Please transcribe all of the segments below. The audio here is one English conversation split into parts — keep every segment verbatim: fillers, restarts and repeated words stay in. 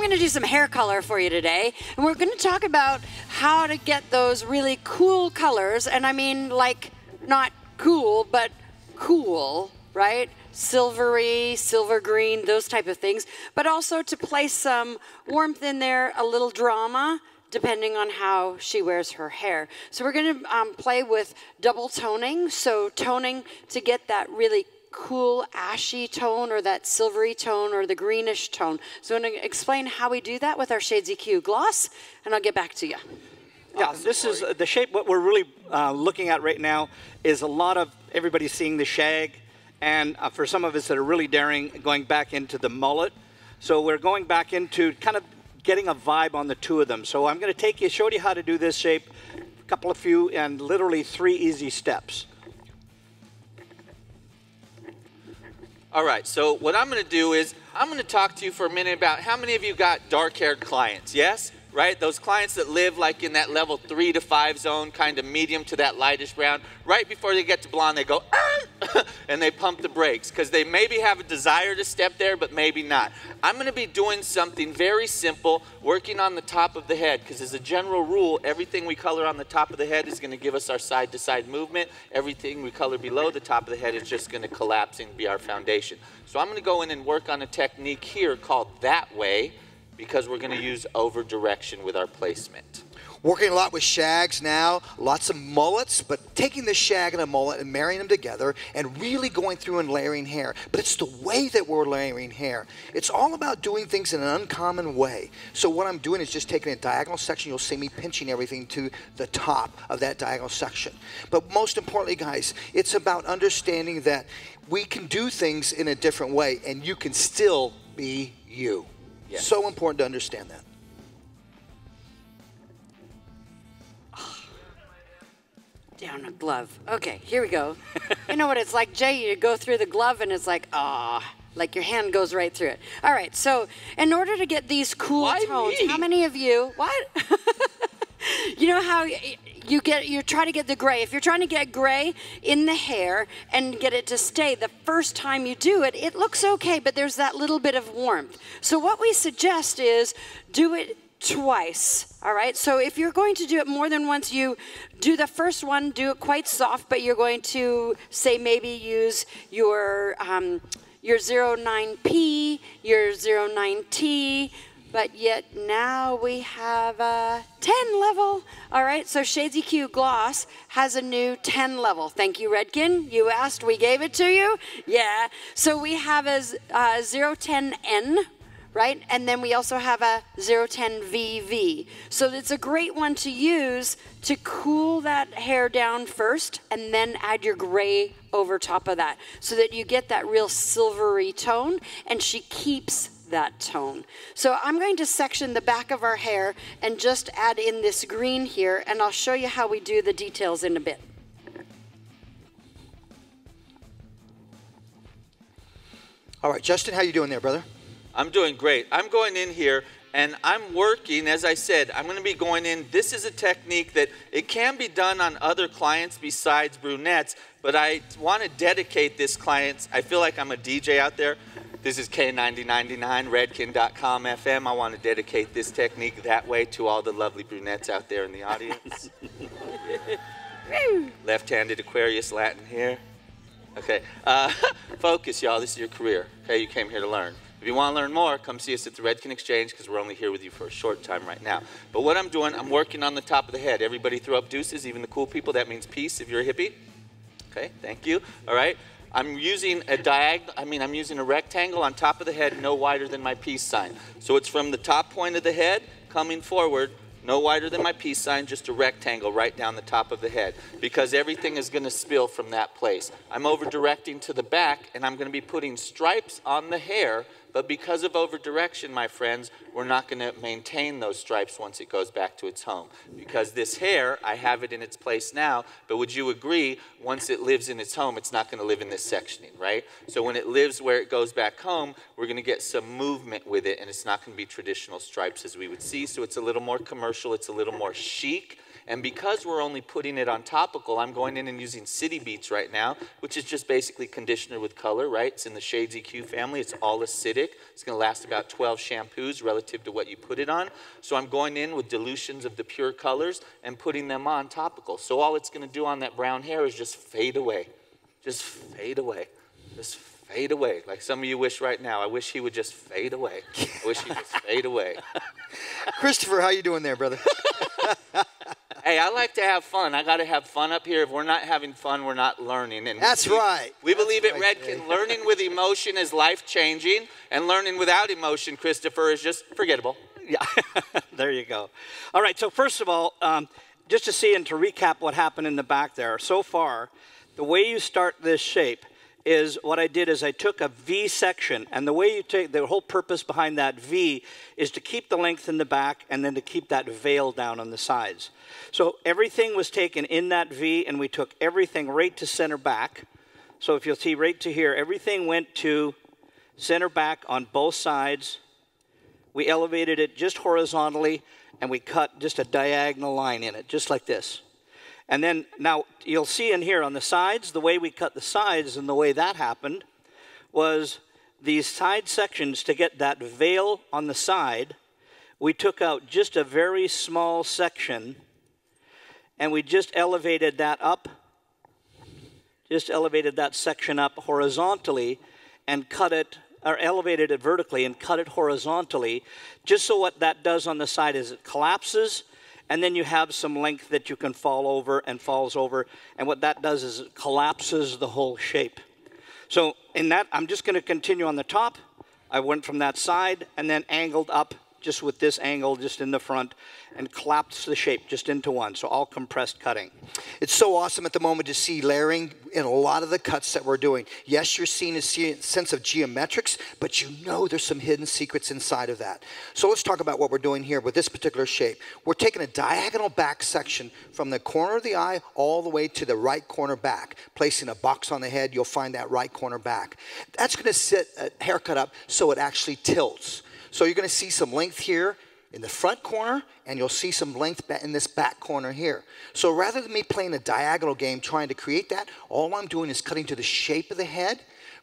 I'm gonna do some hair color for you today, and we're gonna talk about how to get those really cool colors, and I mean like not cool, but cool, right? Silvery, silver green, those type of things, but also to place some warmth in there, a little drama, depending on how she wears her hair. So we're gonna um, play with double toning, so toning to get that really cool ashy tone or that silvery tone or the greenish tone. So I'm going to explain how we do that with our Shades E Q Gloss, and I'll get back to you. Yeah, awesome. This is the shape. What we're really uh, looking at right now is a lot of everybody seeing the shag, and uh, for some of us that are really daring, going back into the mullet. So we're going back into kind of getting a vibe on the two of them. So I'm going to take you, show you how to do this shape, a couple of few, and literally three easy steps. All right, so what I'm going to do is I'm going to talk to you for a minute about how many of you got dark-haired clients, yes? Right, those clients that live like in that level three to five zone, kind of medium to that lightish brown. Right before they get to blonde, they go, ah! And they pump the brakes because they maybe have a desire to step there, but maybe not. I'm going to be doing something very simple, working on the top of the head, because as a general rule, everything we color on the top of the head is going to give us our side-to-side movement. Everything we color below the top of the head is just going to collapse and be our foundation. So I'm going to go in and work on a technique here called that way, because we're going to use over direction with our placement. Working a lot with shags now, lots of mullets, but taking the shag and a mullet and marrying them together and really going through and layering hair. But it's the way that we're layering hair. It's all about doing things in an uncommon way. So what I'm doing is just taking a diagonal section. You'll see me pinching everything to the top of that diagonal section. But most importantly, guys, it's about understanding that we can do things in a different way and you can still be you. Yes. So important to understand that. Down a glove. Okay, here we go. You know what it's like, Jay, you go through the glove and it's like, ah, like your hand goes right through it. All right, so in order to get these cool Why tones, me? How many of you, what? You know how you get, you try to get the gray. If you're trying to get gray in the hair and get it to stay, the first time you do it, it looks okay, but there's that little bit of warmth. So what we suggest is do it twice, all right? So if you're going to do it more than once, you do the first one, do it quite soft, but you're going to, say, maybe use your, um, your zero nine P, your zero nine T, but yet now we have a ten level. All right, so Shades E Q Gloss has a new ten level. Thank you, Redken. You asked, we gave it to you. Yeah, so we have a uh, zero ten N, right? And then we also have a zero ten V V. So it's a great one to use to cool that hair down first and then add your gray over top of that so that you get that real silvery tone and she keeps that tone. So I'm going to section the back of our hair and just add in this green here, and I'll show you how we do the details in a bit. All right, Justin, how you doing there, brother? I'm doing great. I'm going in here and I'm working, as I said, I'm going to be going in. This is a technique that it can be done on other clients besides brunettes, but I want to dedicate this client. I feel like I'm a D J out there. This is K ninety ninety-nine, redken dot com F M. I want to dedicate this technique that way to all the lovely brunettes out there in the audience. Left-handed Aquarius Latin here. Okay, uh, focus, y'all. This is your career. Okay, you came here to learn. If you want to learn more, come see us at the Redken Exchange, because we're only here with you for a short time right now. But what I'm doing, I'm working on the top of the head. Everybody throw up deuces, even the cool people. That means peace if you're a hippie. Okay, thank you. All right. I'm using a diagonal, I mean, I'm using a rectangle on top of the head, no wider than my peace sign. So it's from the top point of the head coming forward, no wider than my peace sign, just a rectangle right down the top of the head, because everything is going to spill from that place. I'm over-directing to the back, and I'm going to be putting stripes on the hair, but because of over-direction, my friends, we're not going to maintain those stripes once it goes back to its home. Because this hair, I have it in its place now, but would you agree, once it lives in its home, it's not going to live in this sectioning, right? So when it lives where it goes back home, we're going to get some movement with it, and it's not going to be traditional stripes as we would see, so it's a little more commercial, it's a little more chic, And because we're only putting it on topical, I'm going in and using City Beats right now, which is just basically conditioner with color, right? It's in the Shades E Q family. It's all acidic. It's going to last about twelve shampoos relative to what you put it on. So I'm going in with dilutions of the pure colors and putting them on topical. So all it's going to do on that brown hair is just fade away. Just fade away. Just fade away. Like some of you wish right now. I wish he would just fade away. I wish he would just fade away. Christopher, how you doing there, brother? Hey, I like to have fun. I got to have fun up here. If we're not having fun, we're not learning. And That's we, right. We That's believe right. at Redken, learning with emotion is life-changing, and learning without emotion, Christopher, is just forgettable. Yeah, there you go. All right, so first of all, um, just to see and to recap what happened in the back there, so far, the way you start this shape is what I did is I took a V section, and the way you take, the whole purpose behind that V is to keep the length in the back and then to keep that veil down on the sides. So everything was taken in that V, and we took everything right to center back. So if you'll see right to here, everything went to center back on both sides. We elevated it just horizontally, and we cut just a diagonal line in it, just like this. And then now you'll see in here on the sides, the way we cut the sides and the way that happened was these side sections to get that veil on the side. We took out just a very small section and we just elevated that up, just elevated that section up horizontally and cut it, or elevated it vertically and cut it horizontally. Just so what that does on the side is it collapses. And then you have some length that you can fall over and falls over. And what that does is it collapses the whole shape. So in that, I'm just going to continue on the top. I went from that side and then angled up just with this angle just in the front and collapsed the shape just into one. So all compressed cutting. It's so awesome at the moment to see layering in a lot of the cuts that we're doing. Yes, you're seeing a sense of geometrics, but you know there's some hidden secrets inside of that. So let's talk about what we're doing here with this particular shape. We're taking a diagonal back section from the corner of the eye all the way to the right corner back. Placing a box on the head, you'll find that right corner back. That's going to set a haircut up so it actually tilts. So you're going to see some length here in the front corner, and you'll see some length in this back corner here. So rather than me playing a diagonal game trying to create that, all I'm doing is cutting to the shape of the head,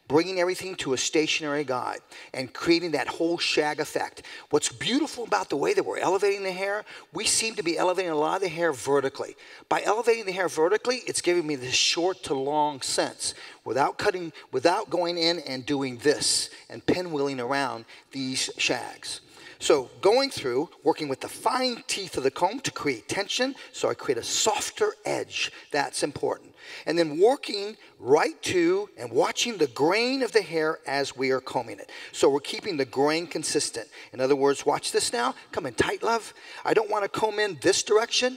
bringing everything to a stationary guide, and creating that whole shag effect. What's beautiful about the way that we're elevating the hair, we seem to be elevating a lot of the hair vertically. By elevating the hair vertically, it's giving me this short to long sense without cutting, without going in and doing this and pinwheeling around these shags. So going through, working with the fine teeth of the comb to create tension, so I create a softer edge. That's important. And then working right to and watching the grain of the hair as we are combing it. So we're keeping the grain consistent. In other words, watch this now. Come in tight, love. I don't want to comb in this direction,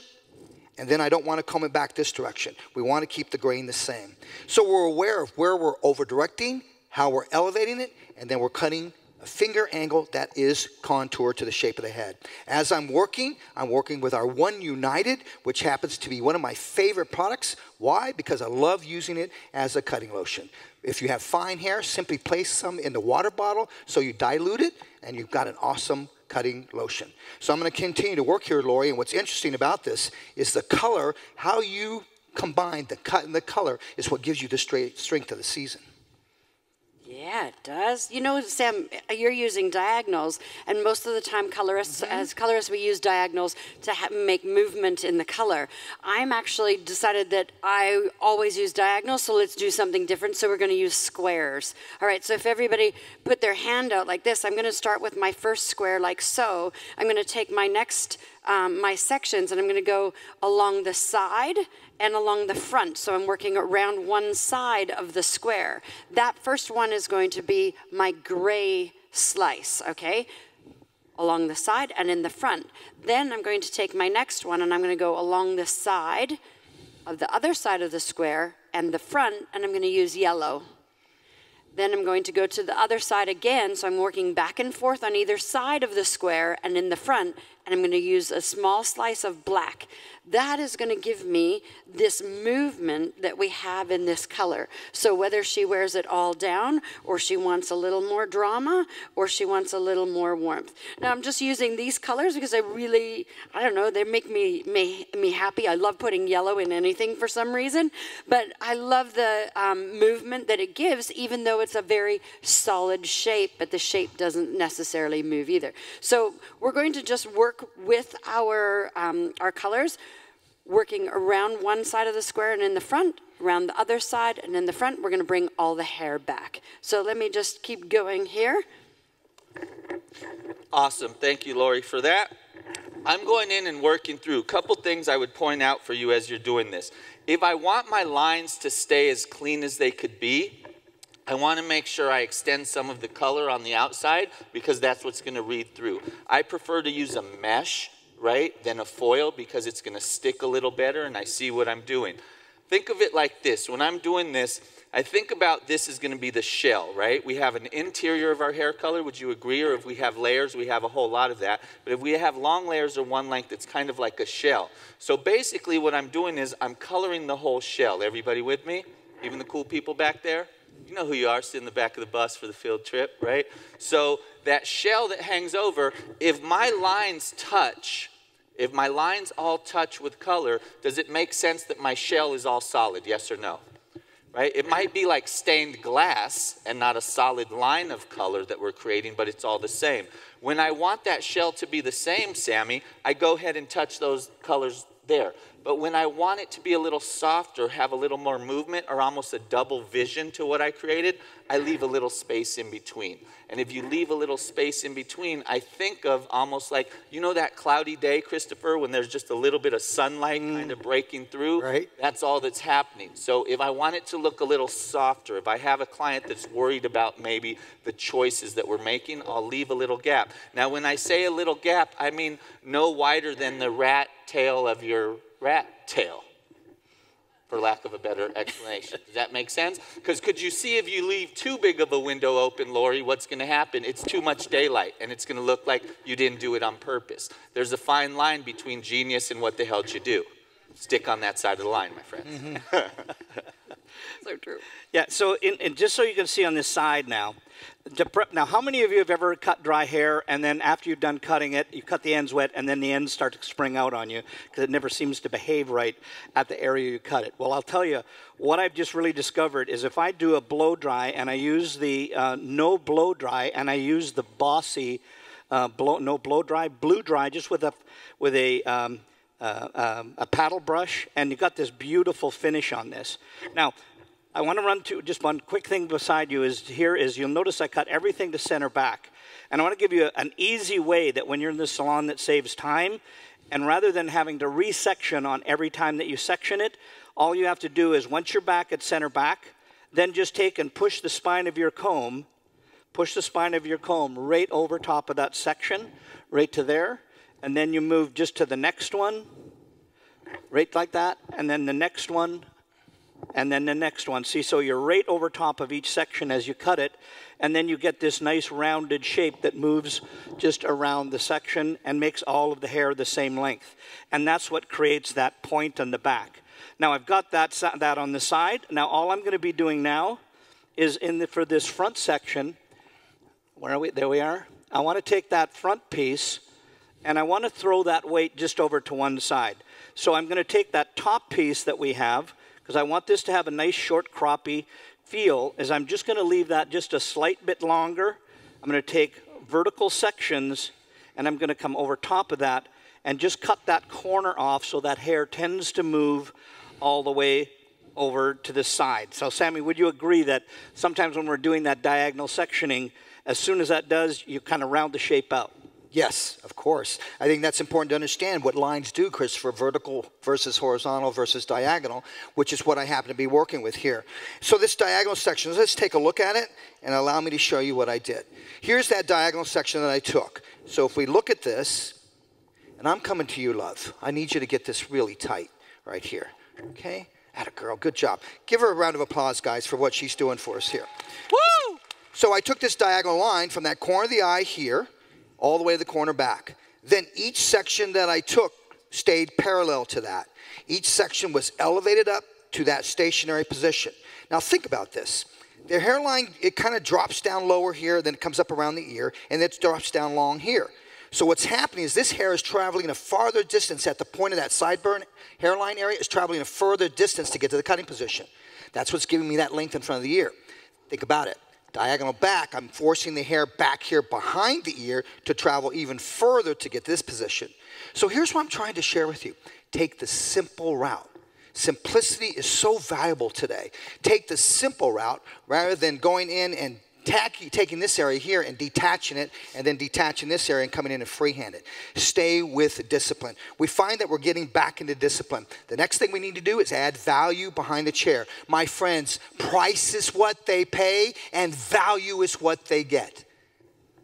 and then I don't want to comb it back this direction. We want to keep the grain the same. So we're aware of where we're over-directing, how we're elevating it, and then we're cutting a finger angle that is contour to the shape of the head. As I'm working, I'm working with our One United, which happens to be one of my favorite products. Why? Because I love using it as a cutting lotion. If you have fine hair, simply place some in the water bottle so you dilute it, and you've got an awesome cutting lotion. So I'm going to continue to work here, Lori, and what's interesting about this is the color, how you combine the cut and the color is what gives you the strength of the season. Yeah, it does. You know, Sam, you're using diagonals, and most of the time colorists, mm-hmm. as colorists, we use diagonals to ha make movement in the color. I'm actually decided that I always use diagonals, so let's do something different, so we're going to use squares. All right, so if everybody put their hand out like this, I'm going to start with my first square like so. I'm going to take my next, um, my sections, and I'm going to go along the side and along the front, so I'm working around one side of the square. That first one is going to be my gray slice, okay? Along the side and in the front. Then I'm going to take my next one and I'm gonna go along the side of the other side of the square and the front, and I'm gonna use yellow. Then I'm going to go to the other side again, so I'm working back and forth on either side of the square and in the front, and I'm going to use a small slice of black. That is going to give me this movement that we have in this color. So whether she wears it all down, or she wants a little more drama, or she wants a little more warmth. Now I'm just using these colors because I really, I don't know, they make me, make me happy. I love putting yellow in anything for some reason, but I love the um, movement that it gives, even though it's a very solid shape, but the shape doesn't necessarily move either. So we're going to just work with our, um, our colors, working around one side of the square and in the front, around the other side and in the front. We're going to bring all the hair back. So let me just keep going here. Awesome. Thank you, Lori, for that. I'm going in and working through. A couple things I would point out for you as you're doing this. If I want my lines to stay as clean as they could be, I want to make sure I extend some of the color on the outside because that's what's going to read through. I prefer to use a mesh, right, than a foil because it's going to stick a little better and I see what I'm doing. Think of it like this. When I'm doing this, I think about this is going to be the shell, right? We have an interior of our hair color, would you agree? Or if we have layers, we have a whole lot of that. But if we have long layers or one length, it's kind of like a shell. So basically what I'm doing is I'm coloring the whole shell. Everybody with me? Even the cool people back there? You know who you are, sitting in the back of the bus for the field trip, right? So that shell that hangs over, if my lines touch, if my lines all touch with color, does it make sense that my shell is all solid, yes or no? Right? It might be like stained glass and not a solid line of color that we're creating, but it's all the same. When I want that shell to be the same, Sammy, I go ahead and touch those colors there. But when I want it to be a little softer, have a little more movement, or almost a double vision to what I created, I leave a little space in between. And if you leave a little space in between, I think of almost like, you know that cloudy day, Christopher, when there's just a little bit of sunlight mm. kind of breaking through? Right. That's all that's happening. So if I want it to look a little softer, if I have a client that's worried about maybe the choices that we're making, I'll leave a little gap. Now when I say a little gap, I mean no wider than the rat tail of your rat tail, for lack of a better explanation. Does that make sense? Because could you see if you leave too big of a window open, Lori, what's going to happen? It's too much daylight, and it's going to look like you didn't do it on purpose. There's a fine line between genius and what the hell you do. Stick on that side of the line, my friend. Mm-hmm. So true. Yeah, so in, in just so you can see on this side now, to prep, now how many of you have ever cut dry hair and then after you've done cutting it, you cut the ends wet and then the ends start to spring out on you because it never seems to behave right at the area you cut it? Well, I'll tell you, what I've just really discovered is if I do a blow dry and I use the uh, no blow dry and I use the bossy uh, blow, no blow dry, blue dry just with a, with a, um, Uh, um, a paddle brush, and you got this beautiful finish on this. Now, I want to run to just one quick thing beside you is here is you'll notice I cut everything to center back. And I want to give you a, an easy way that when you're in the salon that saves time, and rather than having to resection on every time that you section it, all you have to do is once you're back at center back, then just take and push the spine of your comb, push the spine of your comb right over top of that section, right to there. And then you move just to the next one, right like that, and then the next one, and then the next one. See, so you're right over top of each section as you cut it, and then you get this nice rounded shape that moves just around the section and makes all of the hair the same length. And that's what creates that point on the back. Now, I've got that, that on the side. Now, all I'm going to be doing now is in the, for this front section, where are we? There we are. I want to take that front piece, and I want to throw that weight just over to one side. So I'm going to take that top piece that we have, because I want this to have a nice short croppy feel, is I'm just going to leave that just a slight bit longer. I'm going to take vertical sections, and I'm going to come over top of that and just cut that corner off so that hair tends to move all the way over to the side. So, Sammy, would you agree that sometimes when we're doing that diagonal sectioning, as soon as that does, you kind of round the shape out? Yes, of course. I think that's important to understand what lines do, Chris, for vertical versus horizontal versus diagonal, which is what I happen to be working with here. So this diagonal section, let's take a look at it and allow me to show you what I did. Here's that diagonal section that I took. So if we look at this, and I'm coming to you, love. I need you to get this really tight right here, okay? Atta girl, good job. Give her a round of applause, guys, for what she's doing for us here. Woo! So I took this diagonal line from that corner of the eye here all the way to the corner back. Then each section that I took stayed parallel to that. Each section was elevated up to that stationary position. Now think about this. The hairline, it kind of drops down lower here, then it comes up around the ear, and it drops down long here. So what's happening is this hair is traveling a farther distance at the point of that sideburn hairline area. It's traveling a further distance to get to the cutting position. That's what's giving me that length in front of the ear. Think about it. Diagonal back, I'm forcing the hair back here behind the ear to travel even further to get this position. So here's what I'm trying to share with you. Take the simple route. Simplicity is so valuable today. Take the simple route rather than going in and tacky, taking this area here and detaching it, and then detaching this area and coming in and freehand it. Stay with discipline. We find that we're getting back into discipline. The next thing we need to do is add value behind the chair. My friends, price is what they pay and value is what they get.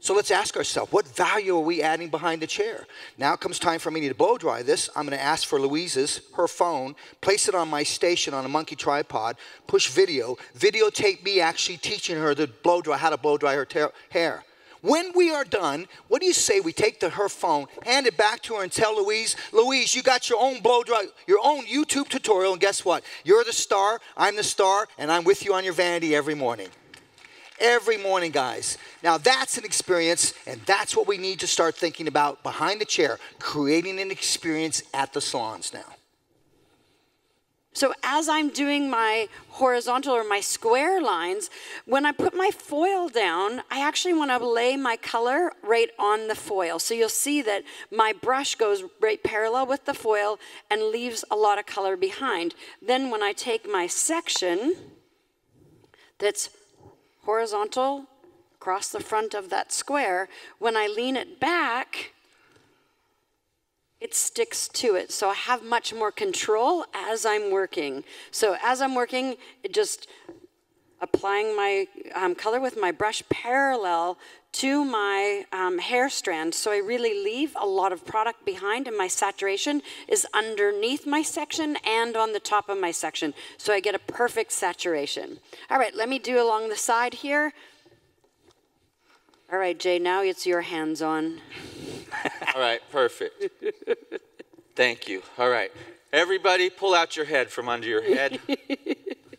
So let's ask ourselves, what value are we adding behind the chair? Now comes time for me to blow dry this. I'm going to ask for Louise's, her phone, place it on my station on a monkey tripod, push video, videotape me actually teaching her to blow dry, how to blow dry her hair. When we are done, what do you say we take the, her phone, hand it back to her and tell Louise, Louise, you got your own blow dry, your own YouTube tutorial, and guess what? You're the star, I'm the star, and I'm with you on your vanity every morning. Every morning, guys. Now that's an experience, and that's what we need to start thinking about behind the chair, creating an experience at the salons now. So as I'm doing my horizontal or my square lines, when I put my foil down, I actually want to lay my color right on the foil. So you'll see that my brush goes right parallel with the foil and leaves a lot of color behind. Then when I take my section that's horizontal, across the front of that square, when I lean it back, it sticks to it. So I have much more control as I'm working. So as I'm working, it just applying my um, color with my brush parallel to my um, hair strand. So I really leave a lot of product behind, and my saturation is underneath my section and on the top of my section. So I get a perfect saturation. All right, let me do along the side here. All right, Jay, now it's your hands on. All right, perfect. Thank you. All right, everybody pull out your head from under your head.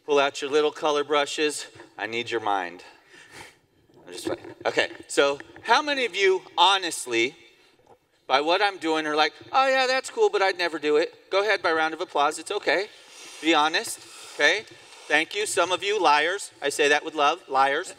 Pull out your little color brushes. I need your mind. I'm just playing. Okay, so how many of you, honestly, by what I'm doing, are like, oh yeah, that's cool, but I'd never do it. Go ahead, by round of applause, it's okay. Be honest, okay? Thank you, some of you, liars. I say that with love, liars,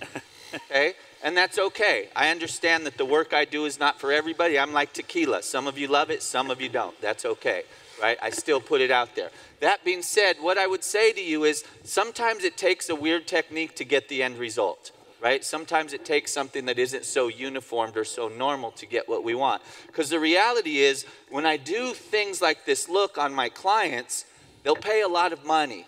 okay? And that's okay. I understand that the work I do is not for everybody. I'm like tequila. Some of you love it, some of you don't. That's okay. Right? I still put it out there. That being said, what I would say to you is sometimes it takes a weird technique to get the end result, right? Sometimes it takes something that isn't so uniformed or so normal to get what we want. Because the reality is when I do things like this look on my clients, they'll pay a lot of money.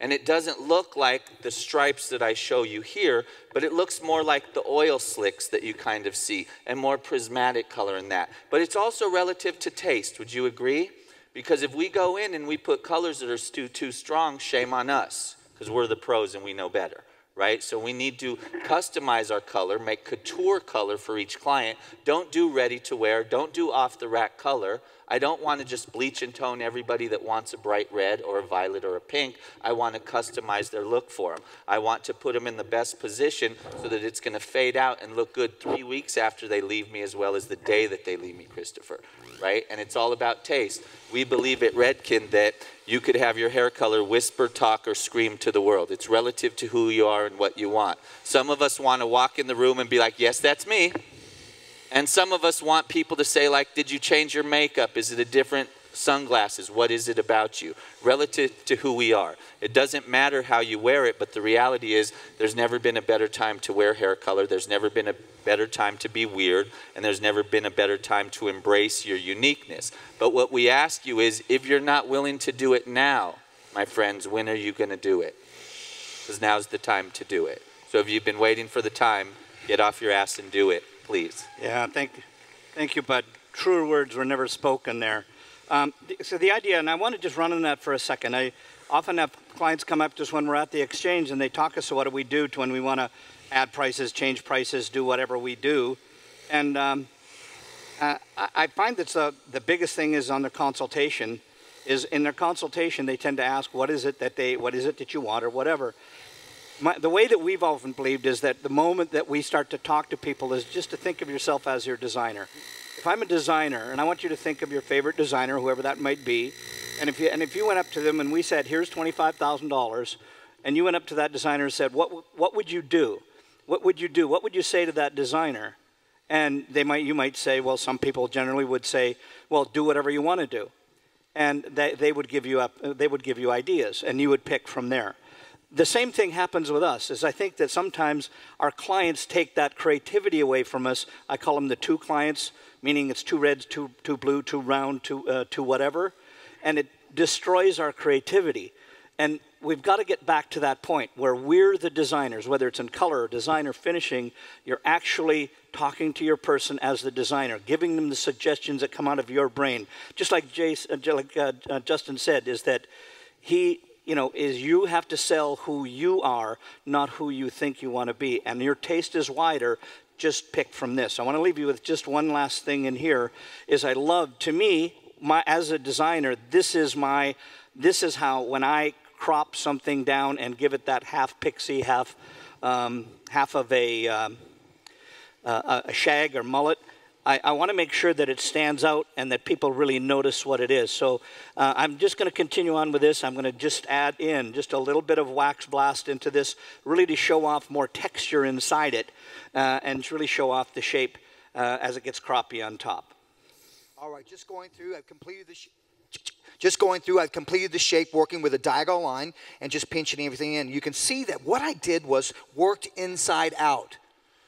And it doesn't look like the stripes that I show you here, but it looks more like the oil slicks that you kind of see and more prismatic color in that. But it's also relative to taste. Would you agree? Because if we go in and we put colors that are too, too strong, shame on us, because we're the pros and we know better, right? So we need to customize our color, make couture color for each client. Don't do ready-to-wear. Don't do off-the-rack color. I don't want to just bleach and tone everybody that wants a bright red or a violet or a pink. I want to customize their look for them. I want to put them in the best position so that it's going to fade out and look good three weeks after they leave me as well as the day that they leave me, Christopher, right? And it's all about taste. We believe at Redken that you could have your hair color whisper, talk, or scream to the world. It's relative to who you are and what you want. Some of us want to walk in the room and be like, yes, that's me. And some of us want people to say, like, did you change your makeup? Is it a different sunglasses? What is it about you? Relative to who we are. It doesn't matter how you wear it, but the reality is there's never been a better time to wear hair color. There's never been a better time to be weird, and there's never been a better time to embrace your uniqueness. But what we ask you is, if you're not willing to do it now, my friends, when are you going to do it? Because now's the time to do it. So if you've been waiting for the time, get off your ass and do it, please. Yeah, thank, thank you, bud. Truer words were never spoken there. Um, so the idea, and I want to just run on that for a second. I often have clients come up just when we're at the exchange and they talk us, so what do we do to when we want to add prices, change prices, do whatever we do? And um, uh, I find that's the, the biggest thing is on the consultation, is in their consultation they tend to ask what is it that they, what is it that you want or whatever. My, the way that we've often believed is that the moment that we start to talk to people is just to think of yourself as your designer. If I'm a designer and I want you to think of your favorite designer, whoever that might be, and if you, and if you went up to them and we said, here's twenty-five thousand dollars, and you went up to that designer and said, what, what would you do? What would you do? What would you say to that designer? And they might, you might say, well, some people generally would say, well, do whatever you want to do. And they, they would give you up, they would give you ideas, and you would pick from there. The same thing happens with us, is I think that sometimes our clients take that creativity away from us. I call them the two clients, meaning it's two reds, two, two blue, two round, two, uh, two whatever. And it destroys our creativity. And we've got to get back to that point where we're the designers, whether it's in color or design or finishing, you're actually talking to your person as the designer, giving them the suggestions that come out of your brain. Just like, Jason, uh, like uh, uh, Justin said, is that he, you know, is you have to sell who you are, not who you think you want to be. And your taste is wider, just pick from this. I want to leave you with just one last thing in here, is I love, to me, my, as a designer, this is my, this is how when I crop something down and give it that half pixie, half um, half of a, um, uh, a shag or mullet. I, I want to make sure that it stands out and that people really notice what it is. So uh, I'm just going to continue on with this. I'm going to just add in just a little bit of wax blast into this, really to show off more texture inside it uh, and really show off the shape uh, as it gets croppy on top. All right, just going through, I've completed the sh Just going through, I've completed the shape working with a diagonal line and just pinching everything in. You can see that what I did was worked inside out.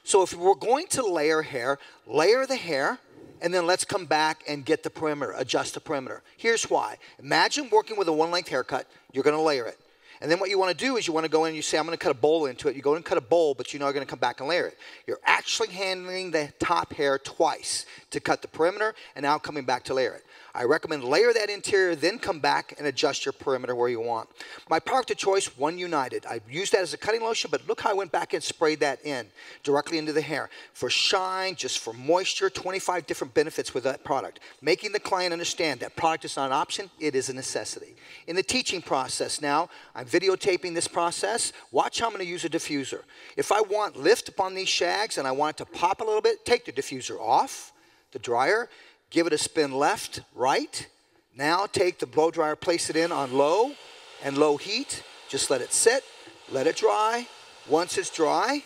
So if we're going to layer hair, layer the hair, and then let's come back and get the perimeter, adjust the perimeter. Here's why. Imagine working with a one-length haircut. You're going to layer it. And then what you want to do is you want to go in and you say, I'm going to cut a bowl into it. You go and cut a bowl, but you know you're going to come back and layer it. You're actually handling the top hair twice to cut the perimeter and now coming back to layer it. I recommend layer that interior, then come back and adjust your perimeter where you want. My product of choice, One United. I used that as a cutting lotion, but look how I went back and sprayed that in, directly into the hair. For shine, just for moisture, twenty-five different benefits with that product. Making the client understand that product is not an option, it is a necessity. In the teaching process now, I'm videotaping this process. Watch how I'm going to use a diffuser. If I want lift upon these shags and I want it to pop a little bit, take the diffuser off, the dryer, give it a spin left, right. Now take the blow dryer, place it in on low and low heat. Just let it sit, let it dry. Once it's dry,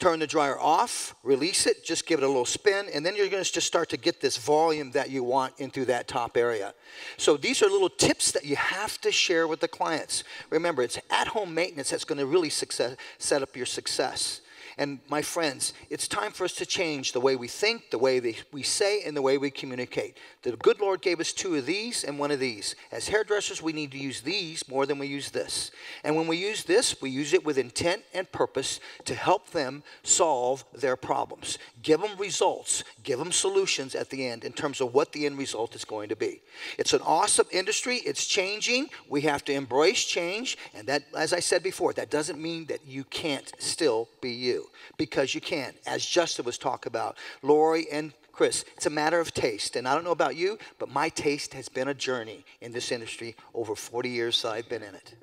turn the dryer off, release it, just give it a little spin, and then you're going to just start to get this volume that you want into that top area. So these are little tips that you have to share with the clients. Remember, it's at-home maintenance that's going to really success, set up your success. And my friends, it's time for us to change the way we think, the way we say, and the way we communicate. The good Lord gave us two of these and one of these. As hairdressers, we need to use these more than we use this. And when we use this, we use it with intent and purpose to help them solve their problems. Give them results. Give them solutions at the end in terms of what the end result is going to be. It's an awesome industry. It's changing. We have to embrace change. And that, as I said before, that doesn't mean that you can't still be you. Because you can, as Justin was talking about, Lori and Chris, it's a matter of taste. And I don't know about you, but my taste has been a journey in this industry over forty years that I've been in it.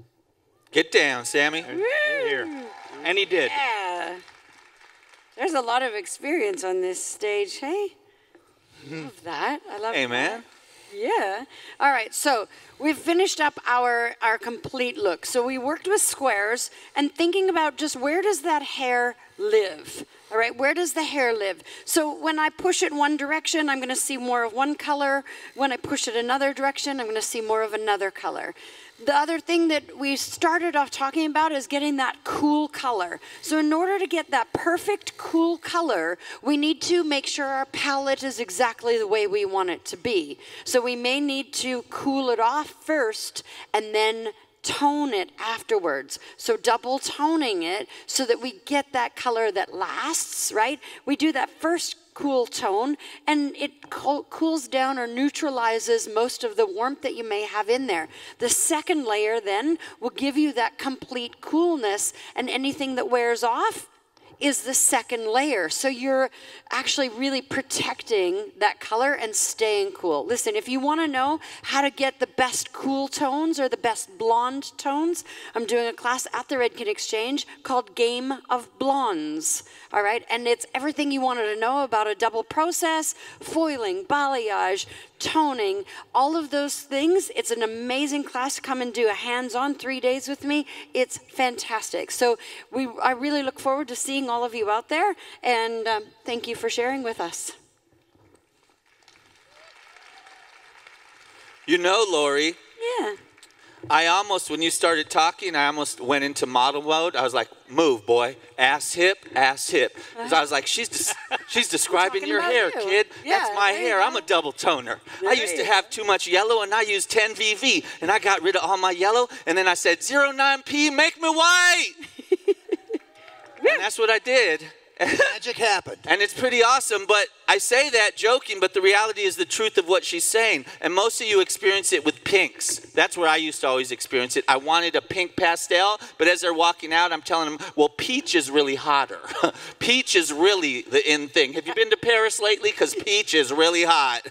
Get down, Sammy. Here. And he did. Yeah. There's a lot of experience on this stage, hey? Mm-hmm. Love that. I love hey, man. That. Yeah. All right, so we've finished up our, our complete look. So we worked with squares and thinking about just where does that hair live? All right, where does the hair live? So when I push it one direction, I'm going to see more of one color. When I push it another direction, I'm going to see more of another color. The other thing that we started off talking about is getting that cool color. So in order to get that perfect cool color, we need to make sure our palette is exactly the way we want it to be. So we may need to cool it off first and then tone it afterwards. So double toning it so that we get that color that lasts, right? We do that first cool tone, and it co cools down or neutralizes most of the warmth that you may have in there. The second layer then will give you that complete coolness, and anything that wears off is the second layer. So you're actually really protecting that color and staying cool. Listen, if you want to know how to get the best cool tones or the best blonde tones, I'm doing a class at the Redken Exchange called Game of Blondes. All right, and it's everything you wanted to know about a double process, foiling, balayage, toning, all of those things. It's an amazing class. Come and do a hands-on three days with me. It's fantastic. So we, I really look forward to seeing all of you out there, and um, thank you for sharing with us. You know, Lori. Yeah. I almost, when you started talking, I almost went into model mode. I was like, move, boy. Ass hip, ass hip. Because I was like, she's des she's describing your hair, you. Kid. Yeah, that's my hair. I'm a double toner. There I used to have too much yellow, and I used ten V V. And I got rid of all my yellow, and then I said, zero nine P, make me white. And that's what I did. Magic happened. And it's pretty awesome, but I say that joking, but the reality is the truth of what she's saying. And most of you experience it with pinks. That's where I used to always experience it. I wanted a pink pastel, but as they're walking out, I'm telling them, well, peach is really hotter. Peach is really the in thing. Have you been to Paris lately? Because peach is really hot.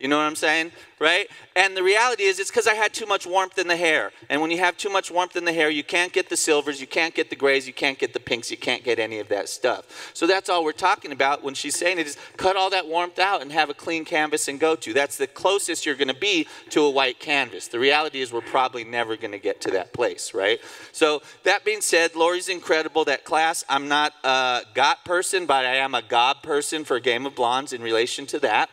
You know what I'm saying? Right? And the reality is it's because I had too much warmth in the hair. And when you have too much warmth in the hair, you can't get the silvers, you can't get the grays, you can't get the pinks, you can't get any of that stuff. So that's all we're talking about when she's saying it is cut all that warmth out and have a clean canvas and go to. That's the closest you're going to be to a white canvas. The reality is we're probably never going to get to that place, right? So that being said, Lori's incredible, that class. I'm not a got person, but I am a gob person for Game of Blondes in relation to that.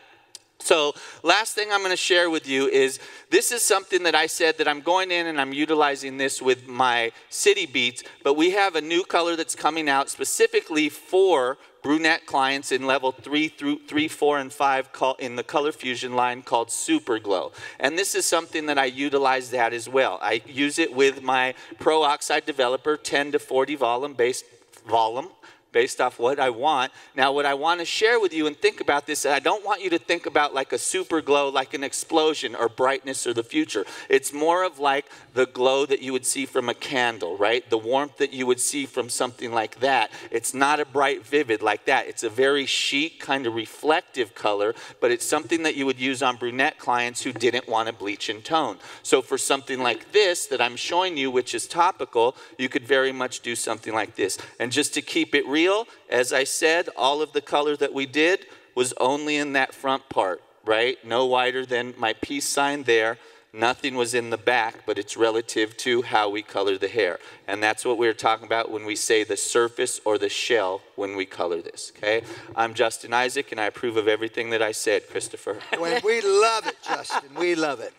So last thing I'm going to share with you is this is something that I said that I'm going in and I'm utilizing this with my city beats, but we have a new color that's coming out specifically for brunette clients in level three through three, four, and five call, in the Color Fusion line called Super Glow. And this is something that I utilize that as well. I use it with my Pro Oxide developer, ten to forty volume based volume. based off what I want. Now, what I want to share with you and think about this, I don't want you to think about like a super glow, like an explosion or brightness or the future. It's more of like the glow that you would see from a candle, right? The warmth that you would see from something like that. It's not a bright, vivid like that. It's a very chic, kind of reflective color, but it's something that you would use on brunette clients who didn't want to bleach and tone. So for something like this that I'm showing you, which is topical, you could very much do something like this. And just to keep it real, as I said, all of the color that we did was only in that front part, right? No wider than my peace sign there. Nothing was in the back, but it's relative to how we color the hair. And that's what we're talking about when we say the surface or the shell when we color this, okay? I'm Justin Isaac, and I approve of everything that I said, Christopher. Well, we love it, Justin. We love it.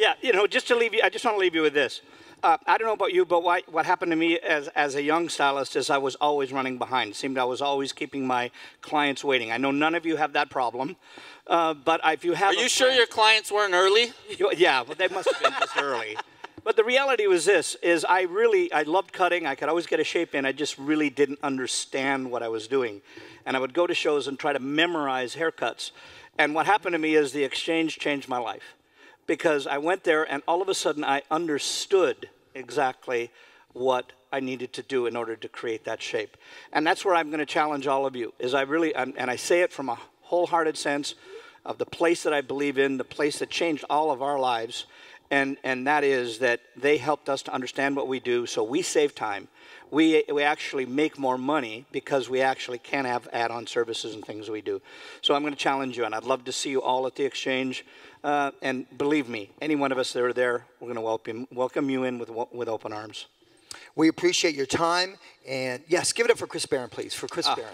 Yeah, you know, just to leave you, I just want to leave you with this. Uh, I don't know about you, but why, what happened to me as, as a young stylist is I was always running behind. It seemed I was always keeping my clients waiting. I know none of you have that problem, uh, but if you have... Are you sure your clients weren't early? You, yeah, well, they must have been just early. But the reality was this, is I really, I loved cutting. I could always get a shape in. I just really didn't understand what I was doing. And I would go to shows and try to memorize haircuts. And what happened to me is the exchange changed my life. Because I went there, and all of a sudden, I understood exactly what I needed to do in order to create that shape. And that's where I'm going to challenge all of you, is I really, and I say it from a wholehearted sense of the place that I believe in, the place that changed all of our lives, and, and that is that they helped us to understand what we do, so we save time. We, we actually make more money because we actually can have add-on services and things we do. So I'm going to challenge you, and I'd love to see you all at the exchange. Uh, and believe me, any one of us that are there, we're going to welcome, welcome you in with, with open arms. We appreciate your time. And yes, give it up for Chris Baran, please, for Chris uh. Baran.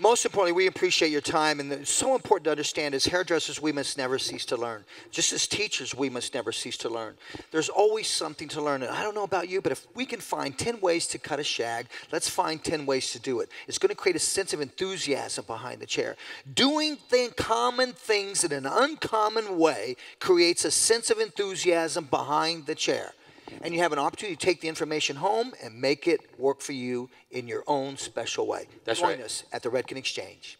Most importantly, we appreciate your time, and it's so important to understand as hairdressers, we must never cease to learn. Just as teachers, we must never cease to learn. There's always something to learn, and I don't know about you, but if we can find ten ways to cut a shag, let's find ten ways to do it. It's going to create a sense of enthusiasm behind the chair. Doing thing, common things in an uncommon way creates a sense of enthusiasm behind the chair. And you have an opportunity to take the information home and make it work for you in your own special way. That's right. Join us at the Redken Exchange.